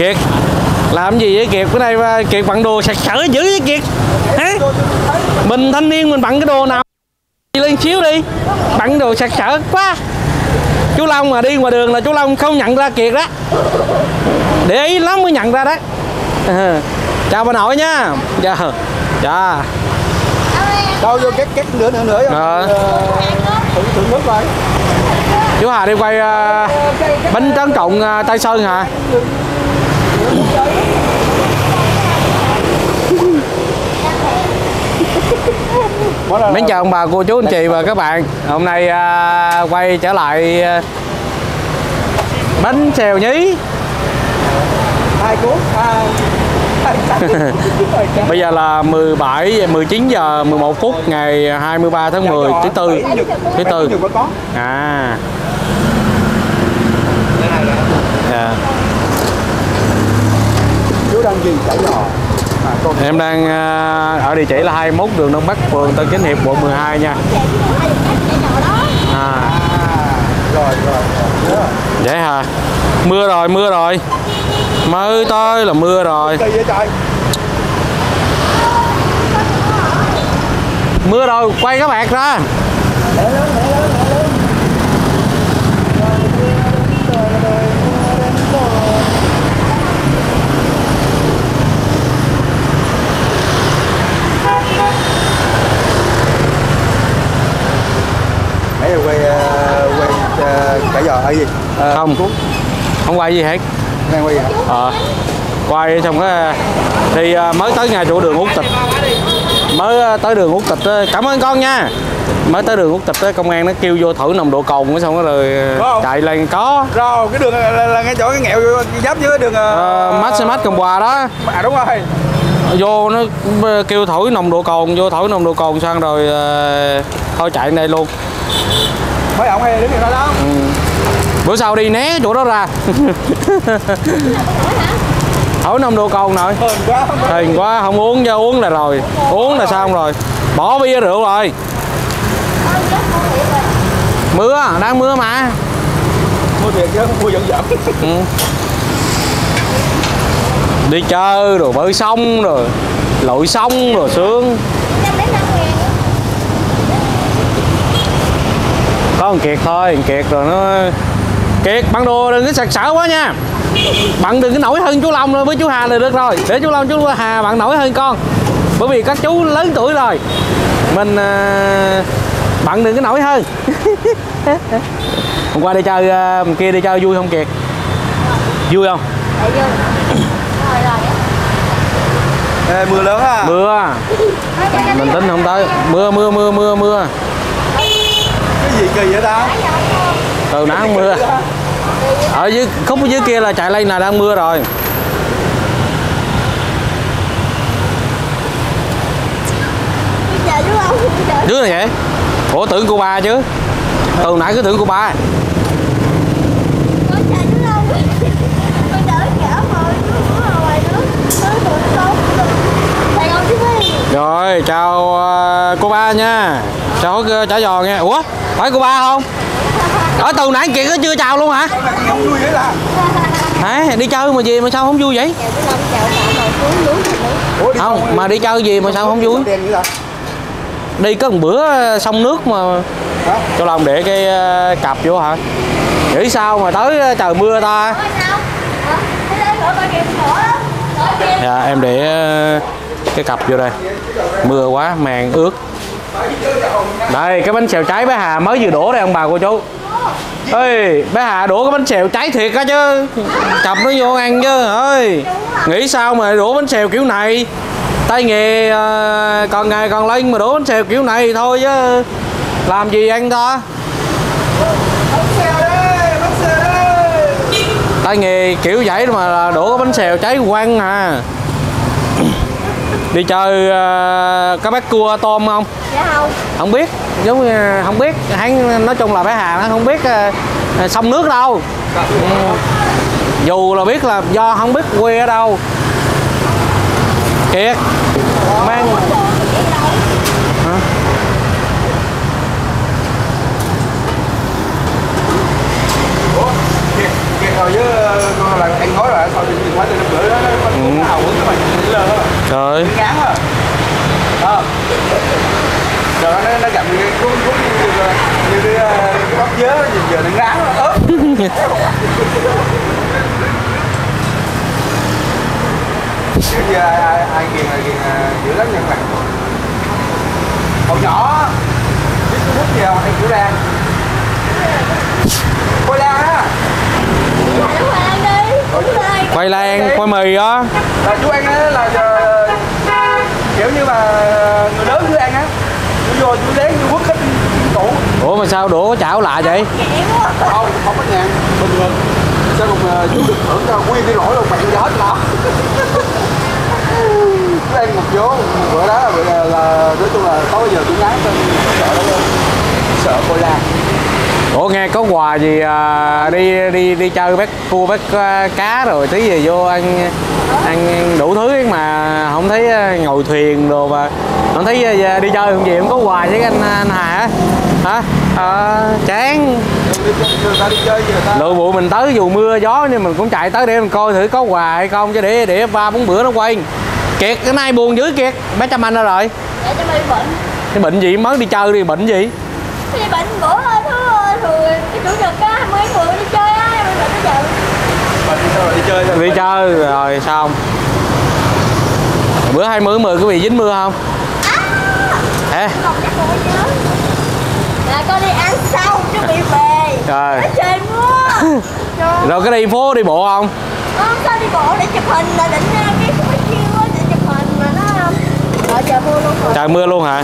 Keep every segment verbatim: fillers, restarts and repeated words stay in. Kiệt làm gì với Kiệt bữa nay? Kiệt bận đồ sặc sỡ dữ với Kiệt hả? Mình thanh niên mình bận cái đồ nào lên xíu đi, bận đồ sặc sỡ quá. Chú Long mà đi ngoài đường là chú Long không nhận ra Kiệt đó, để ý lắm mới nhận ra đó. À, chào bà nội nha. Dạ dạ đâu vô két két nữa nữa nữa rồi. Thử thử nước coi. Chú Hà đi quay uh, bánh tráng trộn uh, Tây Sơn hả? Mến chào ông bà cô chú anh chị và các bạn. Hôm nay uh, quay trở lại uh, bánh xèo nhí. Bây giờ là mười bảy giờ mười chín giờ mười một phút ngày hai mươi ba tháng mười thứ tư thứ tư à. Yeah. Em đang ở địa chỉ là hai mươi mốt đường Đông Bắc, phường Tân Chánh Hiệp, quận mười hai nha. À. Vậy hả? Mưa rồi, mưa rồi. Mới tới là mưa rồi. Mưa rồi, quay các bạn ra. Nãy quay quay cả giờ hay gì? Không. Không quay gì hết. Đang quay, à, quay xong cái thì mới tới nhà chỗ đường Út Tịch, mới tới đường Út Tịch. Cảm ơn con nha. Mới tới đường Út Tịch công an nó kêu vô thử nồng độ cồn, xong rồi chạy lên có rồi cái đường là, là, là ngay chỗ cái nghẹo giáp với đường Maximax Cộng Hòa đó à, đúng rồi. Vô nó kêu thử nồng độ cồn, vô thử nồng độ cồn xong rồi uh, thôi chạy đây luôn. Mới ổng hay đứng đó đó. Ừ. Bữa sau đi né chỗ đó ra. Thổi nồng độ cồn nội. Hên quá, không uống cho uống là rồi. Uống là xong rồi. Bỏ bia rượu rồi. Mưa, đang mưa mà. Mưa thiệt chứ, mưa giận giận. Ừ. Đi chơi rồi bơi sông rồi, lội sông rồi sướng. Có thằng Kiệt thôi, thằng Kiệt rồi nó... Kiệt, bạn đồ đừng có sặc sỡ quá nha. Bạn đừng có nổi hơn chú Long rồi với chú Hà là được rồi. Để chú Long, chú Hà bạn nổi hơn con. Bởi vì các chú lớn tuổi rồi. Mình... Bạn đừng có nổi hơn. Hôm qua đi chơi, hôm kia đi chơi vui không Kiệt? Vui không? Vui. Ê, mưa lớn à. Mưa. Mình tính không tới. Mưa, mưa, mưa, mưa, mưa. Gì kỳ vậy ta? Từ nãy mưa. Ở dưới khúc dưới kia là chạy lên là đang mưa rồi. Đứa này vậy? Ủa tưởng cô ba chứ. Từ nãy cứ tưởng cô ba. Rồi chào cô ba nha. Chào chả giò nha. Ủa? Phải cô ba không? Ở từ nãy Kiệt chưa chào luôn hả? Hả? Đi chơi mà gì mà sao không vui vậy? Không, mà đi chơi gì mà sao không vui? Đi có một bữa sông nước mà cho lòng để cái cặp vô hả? Nghĩ sao mà tới trời mưa ta? Dạ, em để cái cặp vô đây. Mưa quá, màn ướt. Đây cái bánh xèo cháy bé Hà mới vừa đổ đây ông bà cô chú. Ê bé Hà đổ cái bánh xèo cháy thiệt á chứ. Chọc nó vô ăn chứ. Ơi nghĩ sao mà đổ bánh xèo kiểu này. Tay nghề uh, còn ngày còn lên mà đổ bánh xèo kiểu này thôi chứ. Làm gì ăn ta. Tay nghề kiểu vậy mà đổ cái bánh xèo cháy quăng à. Đi chơi uh, có bác cua tôm không? Dạ không. Không biết, giống như không biết, hắn nói chung là bé Hà nó không biết uh, sông nước đâu. Uh, dù là biết là do không biết quê ở đâu. Kiệt, mang. Hả? Ủa, Kiệt, Kiệt rồi với là ăn gói rồi sau thì quá từ năm rưỡi đó nó cũng hào hứng mà chỉ lơ đó. Trời. Ngán rồi. Đó. Giờ nó nó gặp cái cuốn cuốn như cái bắp dứa gì giờ nó ngán nó ớt. Chứ ai ai ghiền ai ghiền dữ lắm nha các bạn. Hồi nhỏ biết hút gì không? Hay kiểu lan. Quay lan á. Quay lan, quay mì đó. Là chú ăn á là kiểu như mà người lớn cứ ăn á. Chú vô chú lấy chú quất hết tủ. Ủa mà sao đũa chảo lạ vậy? Không, không có ngàn. Bình thường. Sao còn chú được thưởng ra nguyên cái lỗi đâu bạn gì hết lắm. Chú ăn một vố, bữa đó là nói chung là tối giờ chú ngán tên sợ đó luôn. Sợ quay lan. Ủa nghe có quà gì à, đi đi đi chơi bác cua bác cá rồi tí về vô ăn ăn đủ thứ mà không thấy ngồi thuyền đồ mà không thấy đi chơi không gì không có quà với anh anh Hà hả à, chán lựa vụ mình tới dù mưa gió nhưng mình cũng chạy tới để mình coi thử có quà hay không chứ để để ba bốn bữa nó quay kiệt cái nay buồn dữ kiệt bé Trâm Anh ra rồi để cho mày bệnh cái bệnh gì mới đi chơi đi bệnh gì đi bệnh bữa thôi chủ nhật á, mấy người đi chơi á, mình bệnh nó giận. Bệnh sao rồi đi chơi thôi. Đi chơi rồi xong. Bữa hai mươi mưa có bị dính mưa không? Á. À, à. Không chắc không nhớ. Là con đi ăn xong chứ bị về. Trời. Nó trời mưa. Trời. Rồi có đi phố đi bộ không? Không, sao đi bộ để chụp hình là định cái cái chiêu á để chụp hình mà nó rồi trời mưa luôn rồi. Trời mưa luôn hả?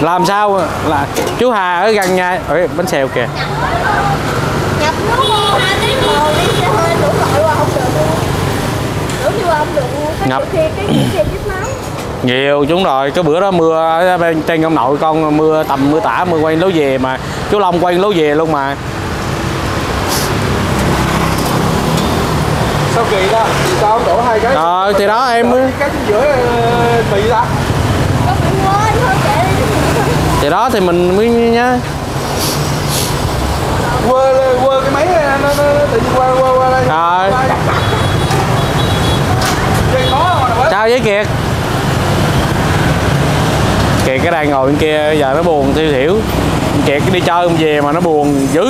Làm sao là chú Hà ở gần nhà ở Bánh Xèo kìa. Nhập nước vô hai tiếng hồ đi xe hơi đủ loại qua không được luôn. Đủ chưa không được luôn. Nhập cái xe chết máu. Nhiều chúng rồi, cái bữa đó mưa trên ông nội con mưa tầm mưa tả mưa quay lối về mà chú Long quay lối về luôn mà. Sao kỳ đó, sao không đổ hai cái? Ờ thì đó em cái giữa bị ra. Thì đó thì mình mới nhá quơ quơ cái máy nó nó tự nhiên qua qua qua rồi sao với Kiệt Kiệt cái đang ngồi bên kia giờ nó buồn thiêu thiểu Kiệt cái đi chơi không về mà nó buồn dữ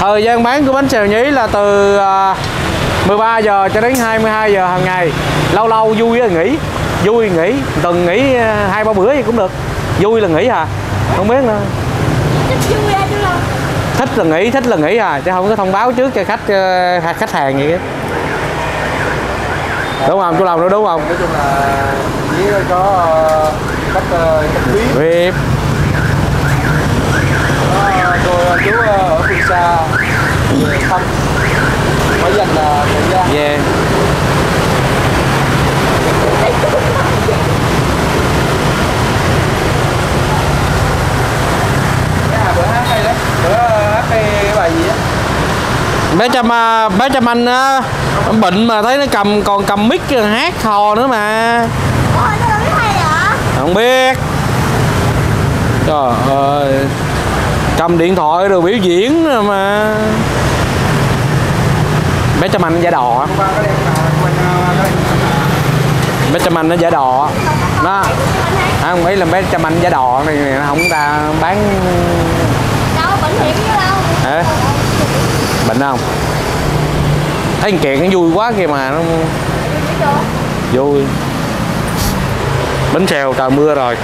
thời gian bán của Bánh Xèo Nhí là từ mười ba giờ cho đến hai mươi hai giờ hàng ngày lâu lâu vui là nghỉ vui nghỉ tuần nghỉ hai ba bữa gì cũng được vui là nghỉ hả không biết nữa thích là nghỉ thích là nghỉ à chứ không có thông báo trước cho khách khách hàng gì hết đúng không chú Long đó đúng không nói chung là chỉ có cách vip rồi chú ở phương xa thăm mới dành là thời gian bé Trâm bé Trâm Anh á bệnh mà thấy nó cầm còn cầm mic hát hò nữa mà không biết trời ơi cầm điện thoại rồi biểu diễn rồi mà bé Trâm Anh giả đò bé Trâm Anh nó giả đò nó không ấy là bé Trâm Anh giả đò này nó không ta bán đâu bệnh hiểm chứ đâu hả bệnh không thấy anh Kiệt nó vui quá kìa mà nó vui Bánh Xèo trời mưa rồi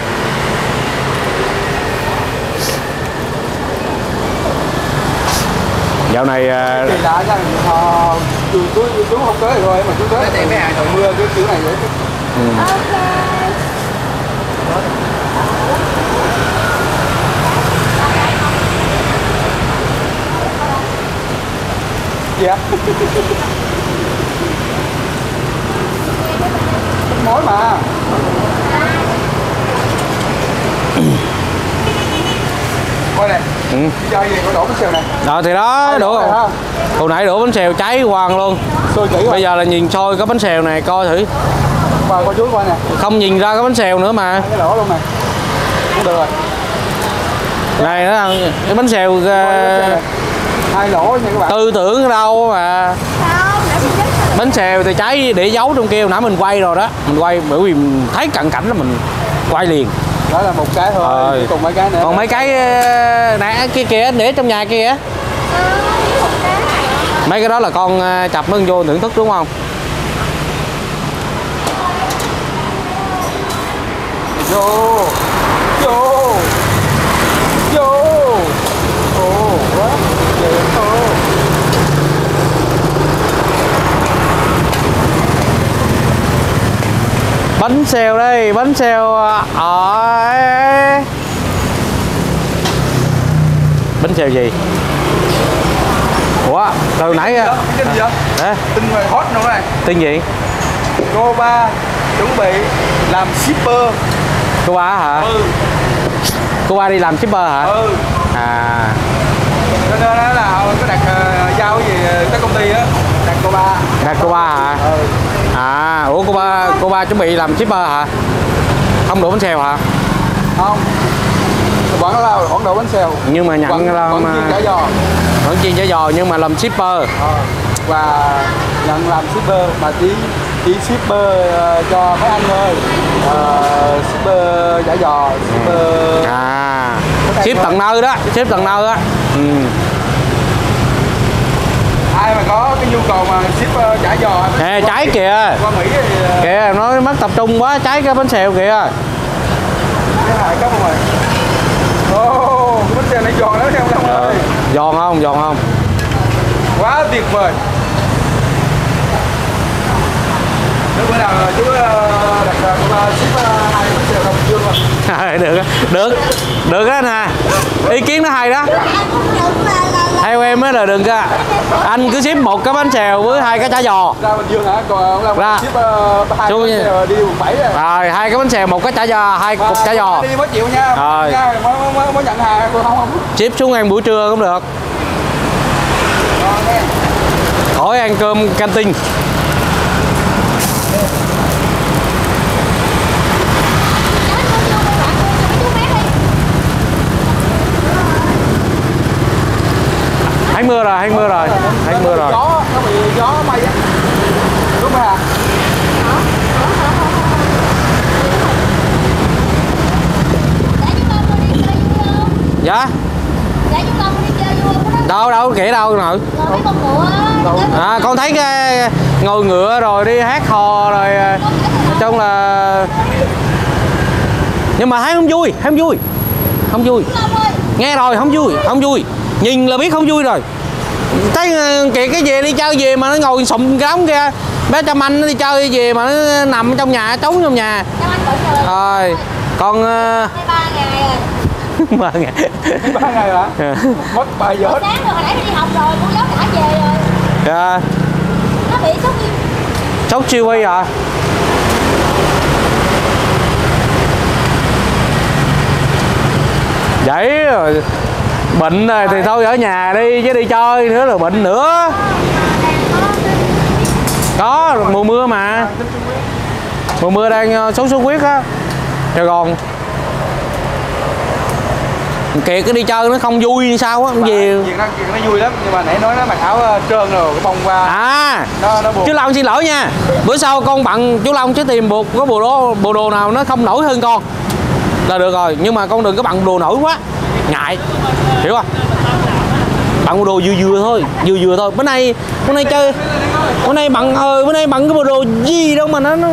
dạo này chú chú không tới rồi mà chú tới tại mấy ngày trời mưa cái kiểu này vậy dạ mối mà coi này ừ. Chơi gì có đổ Bánh Xèo này đó thì đó đổ hồi nãy đổ Bánh Xèo cháy hoàng luôn bây giờ là nhìn soi cái Bánh Xèo này coi thử coi coi chú coi nè không nhìn ra cái Bánh Xèo nữa mà cái đổ luôn này cũng được rồi Này nó cái bánh xèo uh, hai lỗ nha các bạn. Tư tưởng đâu mà. Bánh xèo thì cháy để giấu trong kia, nãy mình quay rồi đó. Mình quay bởi vì mình thấy cận cảnh là mình quay liền. Đó là một cái thôi, ờ. Còn mấy cái nữa. Còn mấy cái nãy kia kìa, để trong nhà kia. Mấy cái đó là con chập mưng vô thưởng thức đúng không? Vô. Vô. Vô. Ồ quá. Bánh xèo đây, bánh xèo ở bánh xèo gì? Ủa, từ nãy cái tin gì vậy? À. Tin về hot nữa này. Tin gì? Cô ba chuẩn bị làm shipper. Cô ba hả? Ừ. Cô ba đi làm shipper hả? Ừ. À. Cho nên đó là họ có đặt uh, giao gì tới công ty á, đặt cô ba. Đặt cô ba hả? Ừ. À, ủa cô ba, cô ba chuẩn bị làm shipper hả? Không đổ bánh xèo hả? Không. Vẫn là vẫn đổ bánh xèo. Nhưng mà nhận vẫn, làm vẫn chiên chả giò. Vẫn chiên chả giò nhưng mà làm shipper. Ờ. Và nhận làm shipper mà chỉ chỉ shipper cho mấy anh thôi. Uh, shipper chả giò, shipper. À. Ship tận nơi đó, ship tận nơi đó. Ừ. Ai mà có cái nhu cầu mà ship chả giò nè, trái kìa kìa, nói mất tập trung quá, trái cái bánh xèo kìa. Cái này có không rồi. Ô, oh, bánh xèo này giòn lắm em Long ơi. Giòn không, giòn không? Quá tuyệt vời. Nếu bữa nào chú đặt ship hai bánh xèo đồng dương rồi. Được, được, được đó nè. Ý kiến nó hay đó. Theo em á là đừng ra, anh cứ ship một cái bánh xèo với hai cái chả giò ra Bình Dương hả? Còn ông Long ship uh, hai cái bánh xèo đi quận bảy rồi. Rồi hai cái bánh xèo, một cái chả giò, hai cục chả giò. Đi mới chịu nha. Rồi. Nha, mới, mới, mới nhận hàng không không. Ship xuống ăn buổi trưa cũng được. Khỏi ăn cơm canteen. Hãy mưa rồi, hãy mưa rồi, hãy mưa rồi. Gió, nó bị gió bay á. Đúng rồi. Dạ. Đâu đâu kể đâu nội. À con thấy cái ngồi ngựa rồi đi hát hò rồi trông là, nhưng mà thấy không vui, thấy không vui. Không vui. Nghe rồi không vui, không vui. Nhìn là biết không vui rồi. Thấy kìa cái gì đi chơi về mà nó ngồi sụm cái đống kia. Bé Trâm Anh nó đi chơi về mà nó nằm trong nhà, trốn trong nhà. Rồi, còn ba ngày rồi. ba ngày. ba ngày hả? À. Mất ba giờ. Sáng rồi hồi nãy đi học rồi, cô giáo đã về rồi. Dạ. Nó bị sốt siêu. Sốt siêu vi hả? Vậy rồi. Bệnh rồi thì thôi ở nhà đi chứ đi chơi nữa là bệnh nữa. Có mùa mưa mà. Mùa mưa đang sốt xuất huyết á. Sài Gòn. Kiệt cái đi chơi nó không vui như sao á, không nhiều. Kiệt nó, Kiệt nó vui lắm nhưng mà nãy nói nó mặc áo trơn rồi cái bông qua. À. Nó, nó buồn. Chú Long xin lỗi nha. Bữa sau con bận chú Long chứ tìm buộc có bộ đồ bộ đồ nào nó không nổi hơn con. Là được rồi, nhưng mà con đừng có bận đồ nổi quá. Ngại. Hiểu không? Bạn mua đồ vừa vừa thôi, vừa vừa thôi. Bữa nay, bữa nay chơi, bữa nay bạn ơi, bữa nay bạn cái bộ đồ gì đâu mà nó, nó...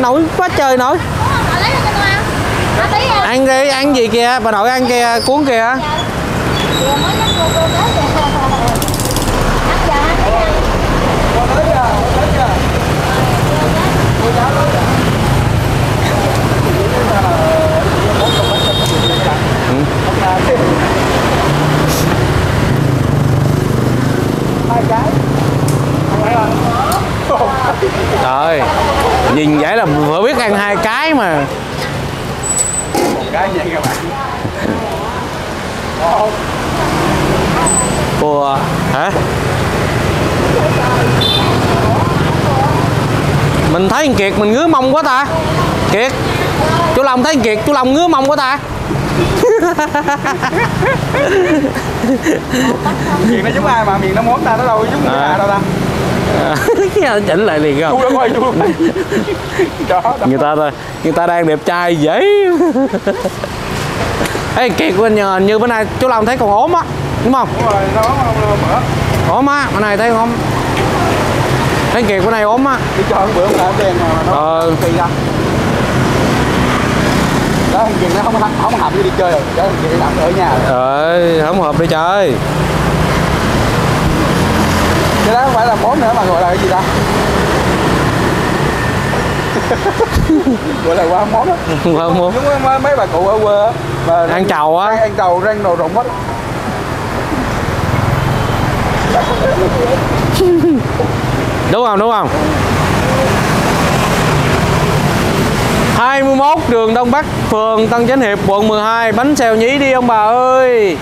nổi quá trời nổi. Ăn đi, ăn gì kìa, bà nội ăn kìa, cuốn kìa. Trời, nhìn vậy là vừa biết ăn hai cái mà. Cái gì các bạn? Cua hả? Mình thấy thằng Kiệt mình ngứa mông quá ta. Kiệt, chú Long thấy thằng Kiệt chú Long ngứa mông quá ta. Miệng nó giống ai mà miệng nó món ta, nó đâu giống người ta đâu ta. Cái anh chỉnh lại liền không? Đúng rồi, đúng rồi. Đó, đó. Người ta người ta đang đẹp trai dễ. Ê kiệt của anh như bữa nay chú Long thấy còn ốm á, đúng không? Đúng rồi, nó ốm ốm á, bữa nay thấy không? Thấy kiệt bữa nay ốm á. Đi cho bữa không đèn mà nó kỳ ra. Đó thằng Kiệt nó không không hợp với đi chơi rồi, đó thằng Kiệt nó ở nhà. Ờ, không hợp đi chơi. Cái đó không phải là món nữa mà gọi là cái gì ta? Gọi là qua món á. Qua món. Giống mấy bà cụ ở quê mà ăn trầu á, ăn trầu rang đồ rụng hết. Đúng không? Đúng không? hai mươi mốt đường Đông Bắc, phường Tân Chánh Hiệp, quận mười hai. Bánh xèo nhí đi ông bà ơi.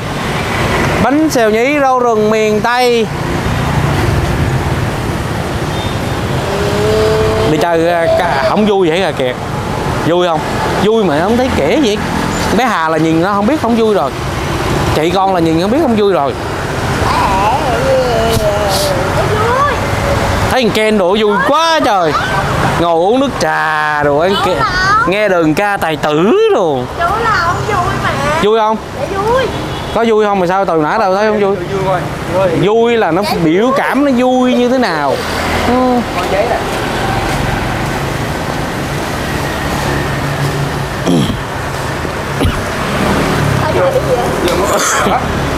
Bánh xèo nhí rau rừng miền Tây. Đi chơi không vui vậy hả Kiệt? Vui không? Vui mà không thấy kể vậy. Bé Hà là nhìn nó không biết không vui rồi. Chị con là nhìn không biết không vui rồi. Thấy thằng Ken đổ vui quá trời. Ngồi uống nước trà rồi ăn kê, nghe đờn ca tài tử rồi. Chú là không vui mà. Vui không? Để vui. Có vui không mà sao từ nãy đâu thấy không vui? Vui, vui. Vui là nó để biểu vui. Cảm nó vui như thế nào? Ừ.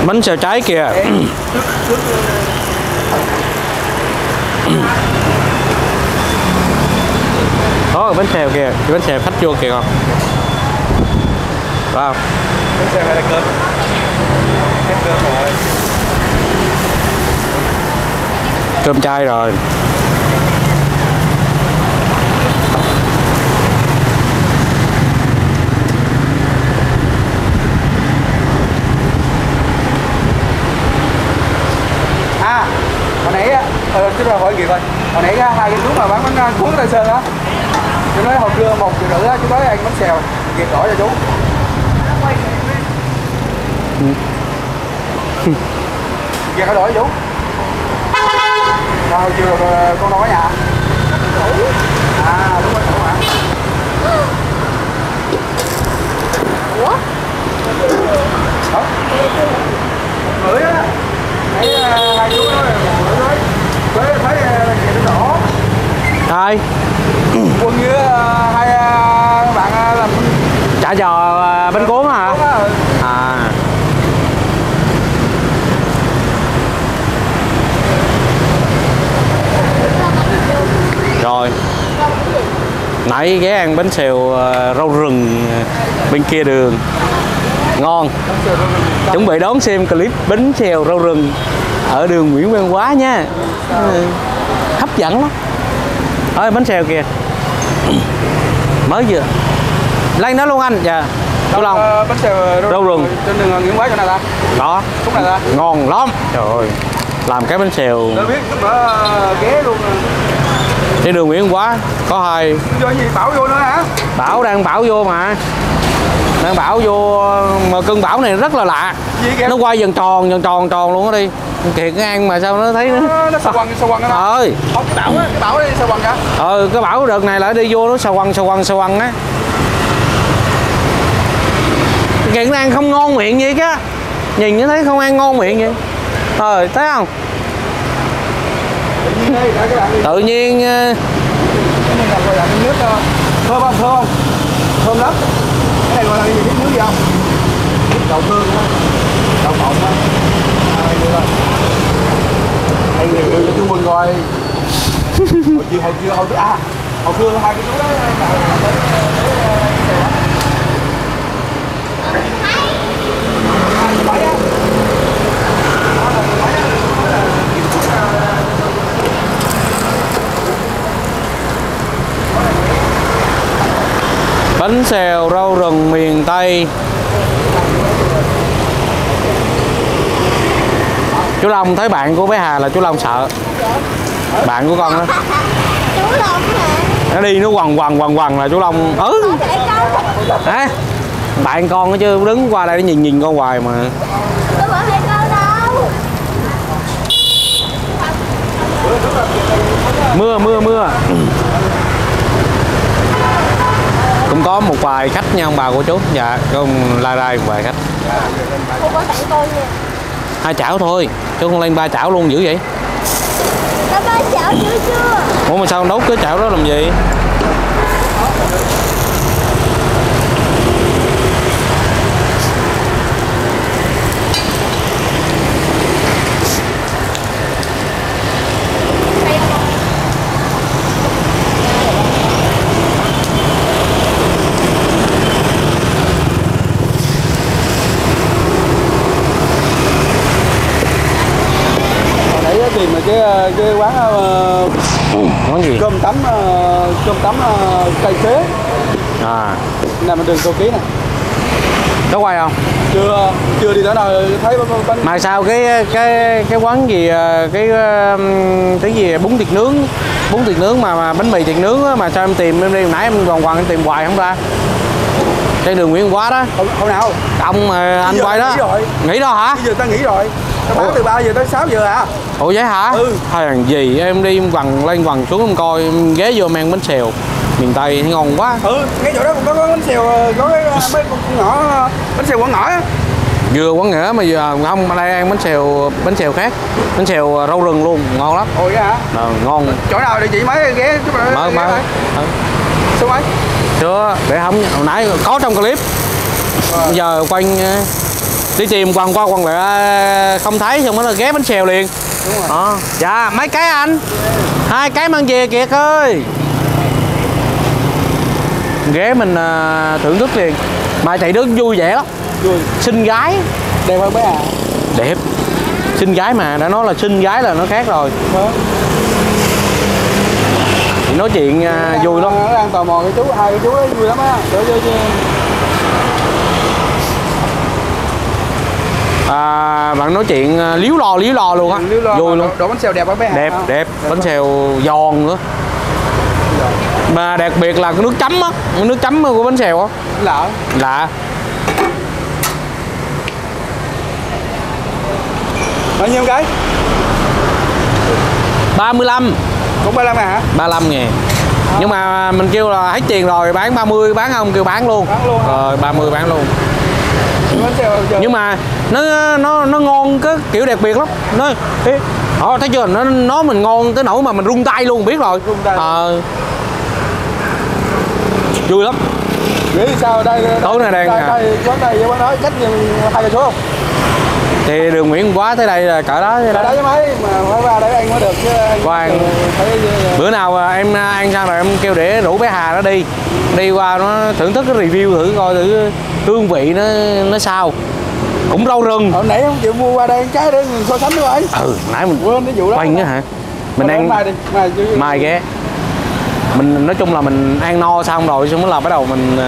Bánh xèo cháy kìa. Có bánh xèo kìa, bánh xèo khách vô kìa con. Wow. Bánh xèo hay là cơm? Cơm rồi. Cơm chay rồi. À, hồi nãy á, chúng ta hỏi kìa coi. Hồi nãy á, hai cái chú mà bán bánh cuốn Tây Sơn á. Chú nói hồi trưa một triệu rưỡi á, chú nói ăn bánh xèo, kịp đổi cho chú. Kịp đổi cho chú. Rồi hồi trưa con nói nhà. À, đúng rồi, đúng rồi. Ủa? Đó. Rưỡi á. Thấy hai chú nói là một rưỡi. Thấy thấy kịp đỏ. Rồi. Quân với uh, hai uh, bạn uh, làm chả giò uh, bánh cuốn hả? À. Rồi. Nãy ghé ăn bánh xèo uh, rau rừng bên kia đường. Ngon. Chuẩn bị đón xem clip bánh xèo rau rừng ở đường Nguyễn Văn Quá nha. Ừ. Hấp dẫn lắm. Ơi bánh xèo kìa. Mới vừa lên đó luôn anh. Dạ chú Long uh, bánh xèo rau rừng trên đường Nguyễn Quá chỗ này ta. Đó khúc này ta. Ngon lắm. Trời ơi. Làm cái bánh xèo tôi biết lúc đó ghé luôn. Trên đường Nguyễn Quá. Có hai vô gì Bảo vô nữa hả? Bảo đang bảo vô mà. Đang bảo vô. Mà cơn bão này rất là lạ. Nó quay vòng tròn vòng tròn tròn luôn đó đi. Kiệt nó ăn mà sao nó thấy nó nó, nó sao quăng sao quăng á. Ừ. Không cái bão á, cái bão đi sao quăng cả. Ừ, cái bão đợt này lại đi vô nó sao quăng sao quăng sao quăng á. Kiệt nó ăn không ngon miệng gì chứ. Nhìn nó thấy không ăn ngon miệng vậy. Ờ, thấy không? Tự nhiên gọi là nước thơm không thơm không? Thơm lắm. Cái này gọi là cái nước gì không? Nước đậu tương á. Đậu phộng á. Hay người yêu cho chú Quân coi. Hồi trưa, hồi trưa, hồi trưa, à, hồi trưa hai cái chú đó là bánh xèo rau rừng miền Tây. Chú Long thấy bạn của bé Hà là chú Long sợ. Bạn của con đó. Chú Long hả? Nó đi nó quằn quằn quằn quằn là chú Long. Ừ. Hả? bạn con đó chứ đứng qua đây nó nhìn nhìn con hoài mà. Tôi bỏ mẹ con đâu. Mưa mưa mưa. Cũng có một vài khách nha ông bà cô chú. Dạ, có la rai một vài khách. Cô có tặng tôi nha. Hai chảo thôi, chứ con lên ba chảo luôn dữ vậy. Có ba chảo chưa chưa. Ủa mà sao con đốt cái chảo đó làm gì? Cái, cái quán uh, món gì? Cơm tấm uh, cơm tấm uh, cây khế à, nằm ở đường Cầu Ký này. Có quay không? Chưa chưa đi tới đâu thấy bánh, bánh. Mà sao cái cái cái quán gì cái cái gì bún thịt nướng bún thịt nướng mà, mà bánh mì thịt nướng á, mà sao em tìm em đi hồi nãy em vòng vòng em tìm hoài không ra trên đường Nguyễn Quá đó. Không, không nào. Ông mà anh quay đó. Nghỉ rồi. Nghỉ đó hả? Bây giờ ta nghỉ rồi. Nó bán từ ba giờ tới sáu giờ à. Ủa vậy hả? Ừ. Thôi thằng gì em đi quằn lên quằn xuống em coi em ghé vô mang bánh xèo miền Tây ngon quá. Ừ, ngay chỗ đó cũng có, có bánh xèo có cái ngõ bánh xèo Quảng Ngãi á. Vừa Quảng Ngãi mà giờ không, ở đây ăn bánh xèo bánh xèo khác, bánh xèo rau rừng luôn, ngon lắm. Ôi vậy hả? Ờ, ngon. Chỗ nào địa chỉ mới ghé chứ mà. Mở mở. Số mấy? Chưa, để không hồi nãy có trong clip. À. Giờ quanh đi tìm quăng qua quăng lại không thấy xong mới là ghé bánh xèo liền. Đúng rồi. À, dạ mấy cái anh hai cái mang về Kiệt ơi, ghé mình uh, thưởng thức liền mà chạy nước vui vẻ lắm. Vui. Xinh gái đẹp hơn mấy à. Đẹp xinh gái mà đã nói là xinh gái là nó khác rồi. Đúng. Nói chuyện uh, đang, vui lắm. Nó đang tò mò cái chú hai cái chú ấy vui lắm á. À, bạn nói chuyện líu lo líu lo luôn á, vui luôn. Đổ bánh xèo đẹp, bé đẹp, đẹp đẹp, bánh xèo giòn nữa. Mà đặc biệt là cái nước chấm á, nước chấm của bánh xèo á. Lạ. Lạ. Bao nhiêu cái? ba mươi lăm. Cũng ba mươi lăm à hả? ba mươi lăm ngàn. À. Nhưng mà mình kêu là hết tiền rồi bán ba mươi, bán không kêu bán luôn. Bán luôn. Rồi ba mươi bán luôn. Nhưng mà nó nó nó ngon cái kiểu đặc biệt lắm. Nó họ thấy chưa, nó nó mình ngon tới nỗi mà mình rung tay luôn biết rồi. Ờ. À, vui lắm. Nghĩ sao đây? Tối nay đang à. Quán đây quán đó cách hai cây số không? Thì đường Nguyễn Quá tới đây là cỡ đó. Cỡ đó với mấy mà phải qua đây ăn mới được chứ. Qua ăn. Bữa nào em ăn sao rồi em kêu để rủ bé Hà nó đi. Đi qua nó thưởng thức cái review thử coi thử hương vị nó nó sao. Cũng rau rừng. Hồi nãy không chịu mua qua đây trái để mình so sánh với ấy. Ừ, nãy mình quên cái vụ đó. Quên nữa hả? Mình ăn mai đi, mai chứ. Mai ghé. Mình nói chung là mình ăn no xong rồi xong mới là bắt đầu mình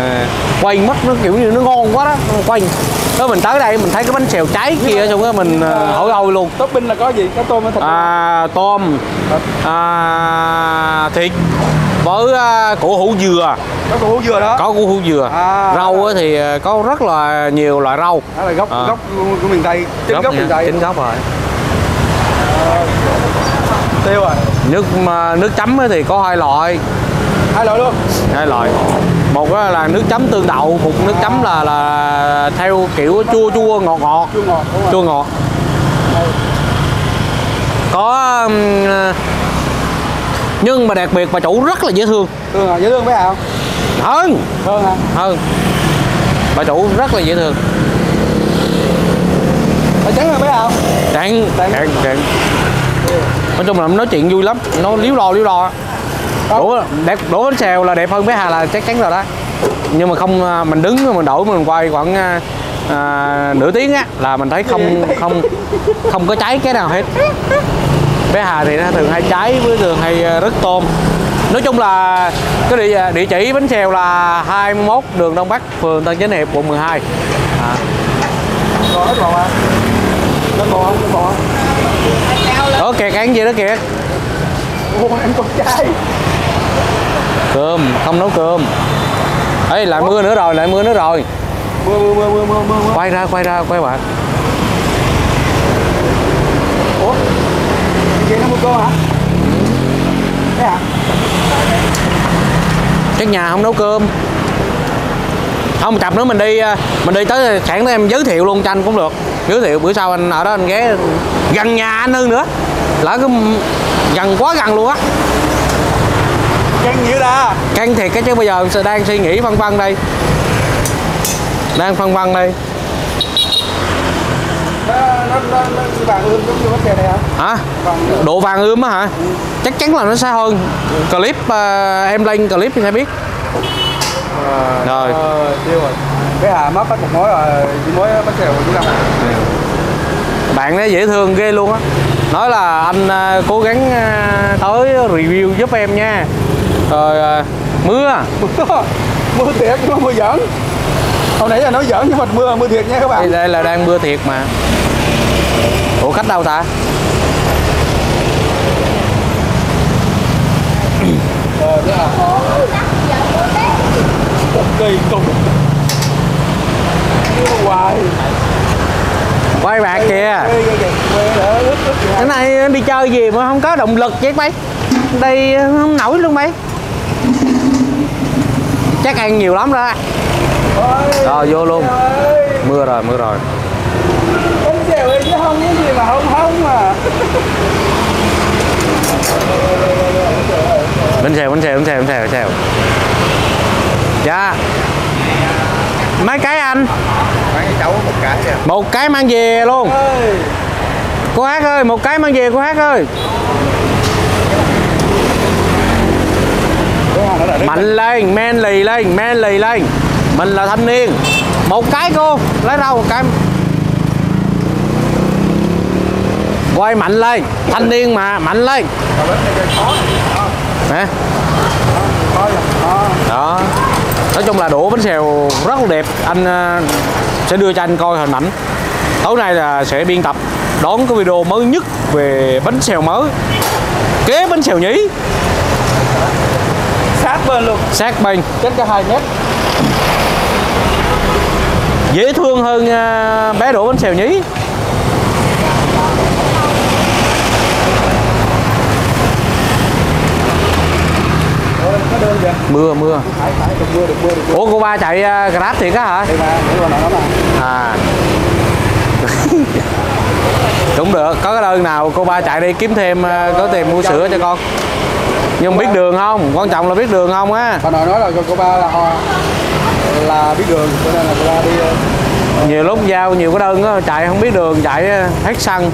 quay mất, nó kiểu như nó ngon quá đó, quay. Đó mình tới đây mình thấy cái bánh xèo cháy kia xong cái mình hỏi ôi luôn. Topping là có gì? Có tôm hay thịt? À, tôm. À, thịt với củ hủ dừa. Có củ hủ dừa đó. Có củ hủ dừa. À, rau thì có rất là nhiều loại rau. Đó là gốc à. Gốc của miền Tây, chính gốc miền Tây. Chính gốc rồi. À, tiêu rồi. Nước mà nước chấm thì có hai loại. Hai loại luôn. Hai loại. Một là nước chấm tương đậu, một nước chấm là là theo kiểu chua chua ngọt ngọt. Chua ngọt. Chua ngọt. Có nhưng mà đặc biệt bà chủ rất là dễ thương. Thương à, dễ thương phải không? Hơn. Hơn hả? Hơn. Bà chủ rất là dễ thương. Bà trắng rồi phải không? Trắng, trắng, trắng. Nói chung là nói chuyện vui lắm, nó líu lo líu lo. Đổ, đẹp, đổ bánh xèo là đẹp hơn bé Hà là chắc chắn rồi đó. Nhưng mà không, mình đứng mình đổi mình quay khoảng à, nửa tiếng á là mình thấy không không không có cháy cái nào hết. Bé Hà thì nó thường hay cháy với thường hay rứt tôm. Nói chung là cái địa, địa chỉ bánh xèo là hai mươi mốt đường Đông Bắc, phường Tân Chánh Hiệp, quận mười hai. À. Có hết bột à? Có bột không? Có bột không? Đó kìa, cái gì đó kìa. Ủa, em con trai. Cơm, không nấu cơm. Ấy lại mưa nữa rồi, lại mưa nữa rồi. mưa mưa mưa mưa mưa mưa quay ra quay ra quay bạn. Ủa chị nó mua cơm hả? Thế hả? Chắc nhà không nấu cơm. Không chập nữa mình đi mình đi tới sẵn đó em giới thiệu luôn cho anh cũng được, giới thiệu bữa sau anh ở đó anh ghé gần nhà anh hơn nữa, lỡ cứ gần quá gần luôn á. Căng dữ đó. Căng thiệt cái chứ bây giờ mình đang suy nghĩ phân vân đây. Đang phân vân đây. Nó nó vàng ươm giống như bánh xèo này hả? Hả? Độ vàng ươm á hả? Ừ. Chắc chắn là nó sẽ hơn. Ừ. Clip uh, em lên clip thì sẽ biết. À, rồi. Tiêu rồi. Cái Hà mất hết một mối rồi, chỉ mối bánh xèo của chú Long. Bạn nó dễ thương ghê luôn á. Nói là anh uh, cố gắng uh, tới review giúp em nha. Rồi uh, mưa. Mưa thiệt chứ không mưa giỡn. Hồi nãy là nói giỡn nhưng mà mưa mưa thiệt nha các bạn. Đây, đây là đang mưa thiệt mà. Ủa khách đâu ta? Ờ, đó à. Kỳ cục. Hoài. Quay bạc kìa. Cái này đi chơi gì mà không có động lực chứ mấy. Đây không nổi luôn mấy. Chắc ăn nhiều lắm rồi. Rồi vô luôn. Mưa rồi, mưa rồi. Bánh xèo em nó không cái gì mà không không mà. Bánh xèo, bánh xèo, bánh xèo, bánh xèo, bánh xèo. Dạ. Mấy cái anh? Mấy cháu một cái kìa. Một cái mang về luôn. Cô Hát ơi, một cái mang về cô Hát ơi. Mạnh lên, men lì lên, men lì lên. Mình là thanh niên. Một cái cô, lấy đâu một cái. Quay mạnh lên, thanh niên mà, mạnh lên. Nè. Đó. Nói chung là đũa bánh xèo rất là đẹp. Anh sẽ đưa cho anh coi hình ảnh. Tối nay là sẽ biên tập đón cái video mới nhất về bánh xèo mới. Kế bánh xèo nhí. Sát bên luôn. Sát bên. Cách cả hai mét. Dễ thương hơn bé đũa bánh xèo nhí. Mưa mưa. Ủa cô ba chạy Grab thiệt á hả? À. Cũng được, có cái đơn nào cô ba chạy đi kiếm thêm, có tiền mua sữa cho con. Nhưng biết đường không? Quan trọng là biết đường không á. Bà nội nói là cô ba là là biết đường cho nên là cô ba đi. Nhiều lúc giao nhiều cái đơn á, chạy không biết đường, chạy hết xăng.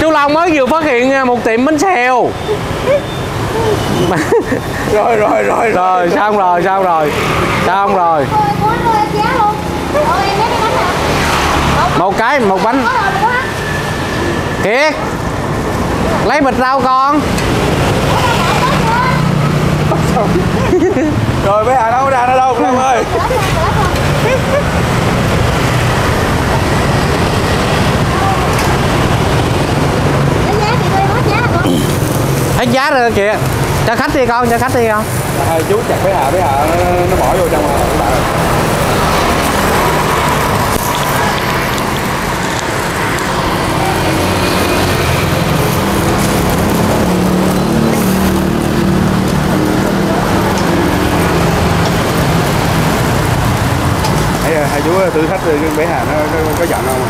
Chú Long mới vừa phát hiện một tiệm bánh xèo. Rồi rồi rồi rồi xong rồi xong rồi xong rồi một cái một bánh kiệt lấy bịch rau con. Rồi bé Hà đâu ra nó đâu Long ơi. Hết giá rồi kìa, cho khách đi con, cho khách đi con. À, chú chặt bé Hà, bé Hà nó bỏ vô trong rồi các bạn ơi. Hai chú thử thách rồi bé Hà nó có, có giận không?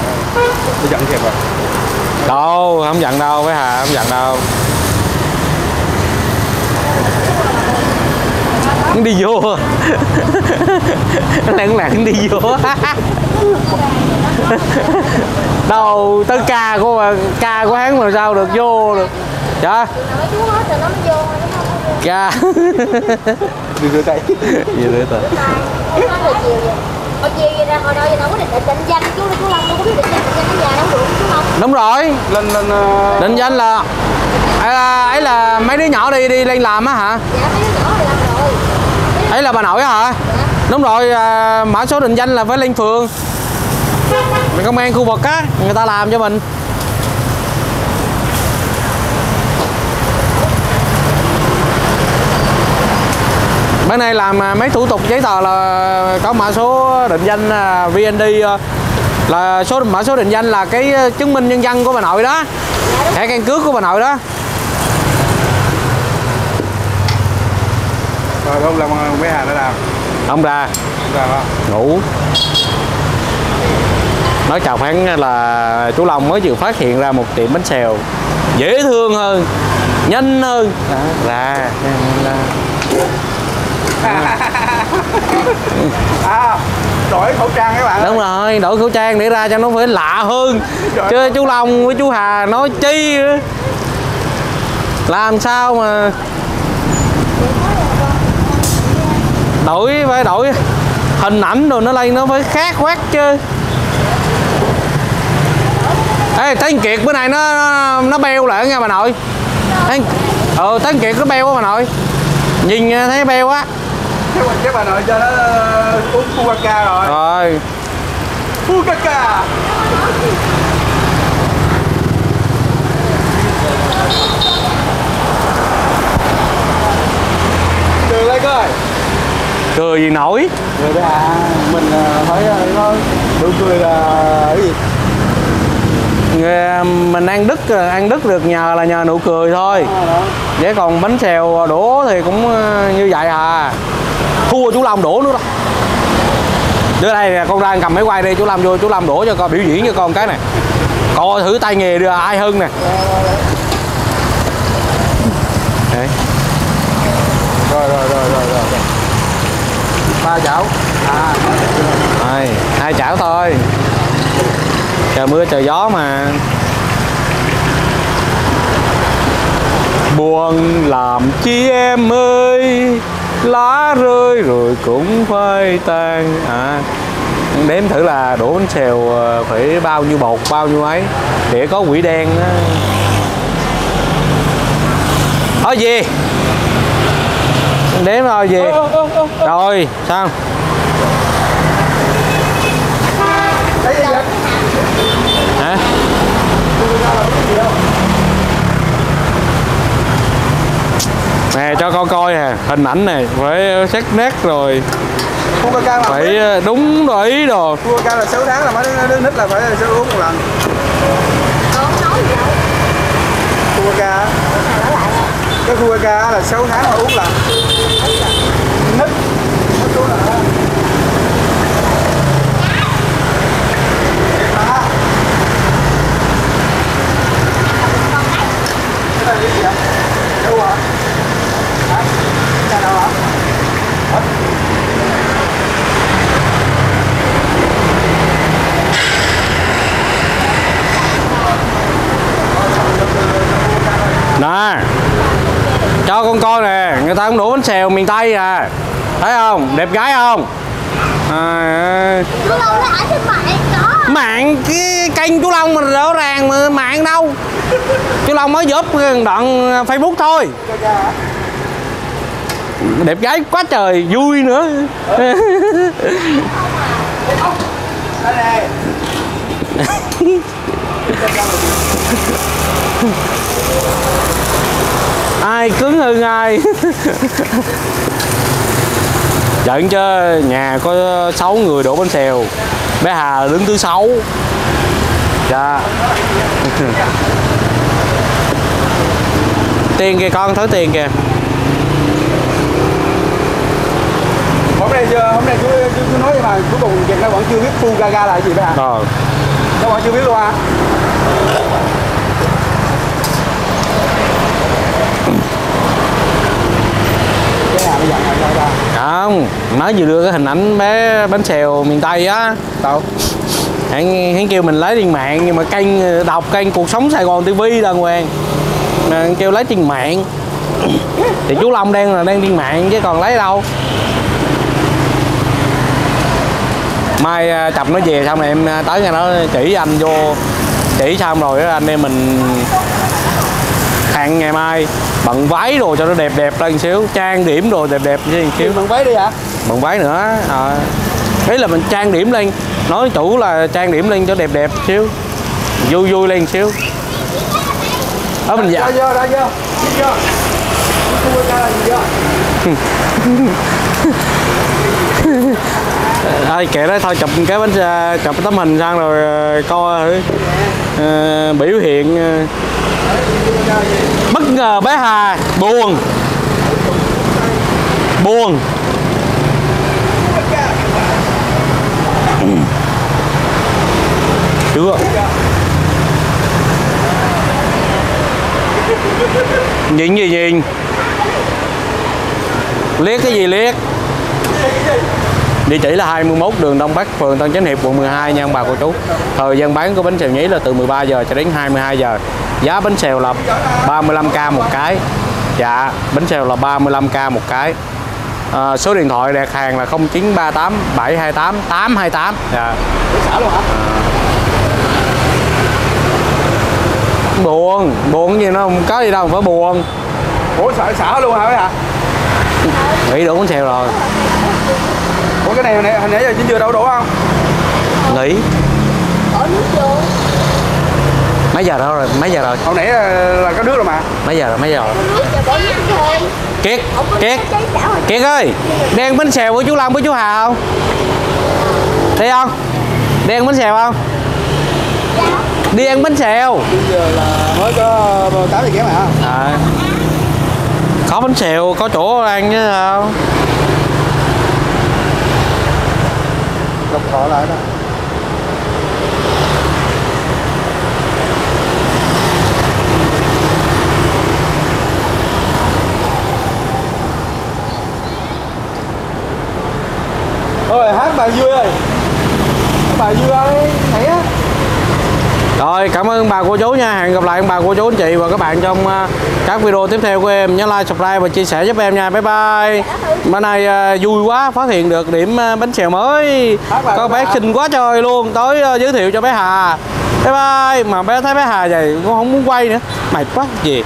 Nó giận thiệt rồi. Đâu, không giận đâu, bé Hà không giận đâu. Đi vô. Lặng lặng đi vô. Đâu tới ca của ca của hắn làm sao được vô được. Dạ. Ca. Đi rửa tay. Đi rửa tay. Hồi chiều vậy ra hồi đó giờ đâu có định định danh chú chú Long đâu có biết định danh định danh đâu được chú Long. Đúng rồi. Lên lên định danh là ấy là mấy đứa nhỏ đi đi lên làm á hả? Dạ mấy đứa nhỏ đi làm rồi. Ấy là bà nội á hả? Dạ. Đúng rồi, mã số định danh là phải lên phường. Công an khu vực á, người ta làm cho mình. Bên này làm mấy thủ tục giấy tờ là có mã số định danh vê en đê, là số mã số định danh là cái chứng minh nhân dân của bà nội đó, thẻ căn cước của bà nội đó. Rồi ông làm ông bé Hà nó làm. Ông ra. Ngủ. Nói chào khoảng là chú Long mới vừa phát hiện ra một tiệm bánh xèo dễ thương hơn, nhanh hơn. Ra. À, đổi khẩu trang các bạn. Đúng ơi. Rồi, đổi khẩu trang để ra cho nó phải lạ hơn. Trời chứ ơi. Chú Long với chú Hà nói chi nữa. Làm sao mà đổi, phải đổi hình ảnh rồi nó lên nó phải khác quát chứ. Ê, tới anh Kiệt bữa nay nó nó, nó beo lại nha bà nội. Anh ờ tới anh Kiệt nó beo quá bà nội. Nhìn thấy beo quá. Cái bà nội cho nó uống Fugaca rồi. Rồi. Fugaca. Đường lên coi. Cười gì nổi. Người đó à, mình thấy nó đủ cười là cái gì? Người, mình ăn đứt ăn đứt được nhờ là nhờ nụ cười thôi. Vậy còn bánh xèo đổ thì cũng như vậy à. Thua chú Long đổ nữa đó. Đưa đây nè, con ra cầm máy quay đi, chú Long vô, chú Long đổ cho con, biểu diễn cho con cái này. Coi thử tay nghề đưa ai hơn nè. Đấy. Rồi rồi rồi rồi rồi. Ba chảo. À. Rồi, hai chảo thôi. Trời mưa trời gió mà buồn làm chi em ơi, lá rơi rồi cũng phai tan. À, đếm thử là đổ bánh xèo phải bao nhiêu bột bao nhiêu ấy để có quỷ đen đó. Ở gì đếm rồi gì rồi sao hả? Nè cho con coi nè, hình ảnh này phải xét nét rồi. Phải đúng rồi ý đồ. Fugaca là sáu tháng là phải đứa nít là phải sẽ uống một lần. Fugaca. Cái Fugaca là sáu tháng là uống lần. Nít. Nè cho con coi nè, người ta cũng đổ bánh xèo miền Tây à, thấy không, đẹp gái không à, mạng cái kênh chú Long mình rõ ràng mà mạng đâu. Chú Long mới dốt đoạn Facebook thôi. Đẹp gái quá trời, vui nữa. Ai cứng hơn ai. Giận chứ, nhà có sáu người đổ bánh xèo, bé Hà đứng thứ sáu. Dạ. Tiền kìa con, thối tiền kìa. Hôm nay chưa, hôm nay chú, chú, chú nói mà cuối cùng kìa, nó vẫn chưa biết Fugaca là gì bé Hà. Ờ. Nó vẫn chưa biết luôn à. Không, nói vừa đưa cái hình ảnh bé bánh xèo miền Tây á. Đâu? Hắn, hắn kêu mình lấy trên mạng, nhưng mà kênh đọc kênh Cuộc Sống Sài Gòn ti vi đàng hoàng. Hắn kêu lấy trên mạng. Thì chú Long đang là đang trên mạng chứ còn lấy đâu. Mai chập nó về xong này em tới ngày đó chỉ anh vô. Chỉ xong rồi đó, anh em mình hẹn ngày mai bận váy đồ cho nó đẹp đẹp lên xíu, trang điểm đồ đẹp đẹp lên xíu. Bận váy đi ạ. Bận váy nữa à, ý là mình trang điểm lên, nói chủ là trang điểm lên cho đẹp đẹp xíu, vui vui lên xíu. Ở mình dạ. Vô vô vô. Vô. Ai kệ đó, thôi chụp cái bánh ra, chụp cái tấm hình sang rồi coi thử à, biểu hiện bất ngờ bé Hà buồn buồn chưa. Nhìn gì nhìn, liếc cái gì liếc. Địa chỉ là hai mươi mốt đường Đông Bắc, phường Tân Chánh Hiệp, quận mười hai nha ông bà cô chú. Thời gian bán của bánh xèo nhí là từ mười ba giờ cho đến hai mươi hai giờ. Giá bánh xèo là ba mươi lăm k một cái. Dạ, bánh xèo là ba mươi lăm k một cái. À, số điện thoại đặt hàng là không chín ba tám bảy hai tám tám hai tám. Dạ. Buồn, buồn gì nó không có gì đâu, phải buồn. Ủa sợ sợ luôn hả mấy hả? Nghĩ đủ bánh xèo rồi. Ủa cái này hồi nãy, hồi nãy giờ chứ chưa đâu đủ không? Nghỉ. Mấy giờ đâu rồi? Mấy giờ rồi? Hồi nãy là, là có nước rồi mà. Mấy giờ rồi? Mấy giờ rồi? Kiệt, Kiệt, Kiệt ơi, đen bánh xèo của chú Long với chú Hà không? Thấy không? Đi ăn bánh xèo không? Đi ăn bánh xèo. Bây giờ là mới có tám giờ kém hả? À. Có bánh xèo, có chỗ ăn chứ không? Khó lại đó. Ôi hát bà vui ơi, bà vui ơi thấy á. Rồi cảm ơn bà cô chú nha, hẹn gặp lại bà cô chú anh chị và các bạn trong uh, các video tiếp theo của em. Nhớ like, subscribe và chia sẻ giúp em nha. Bye bye. Bữa nay uh, vui quá, phát hiện được điểm uh, bánh xèo mới. Có bé xinh quá trời luôn, tới uh, giới thiệu cho bé Hà. Bye bye. Mà bé thấy bé Hà vậy cũng không muốn quay nữa, mệt quá gì.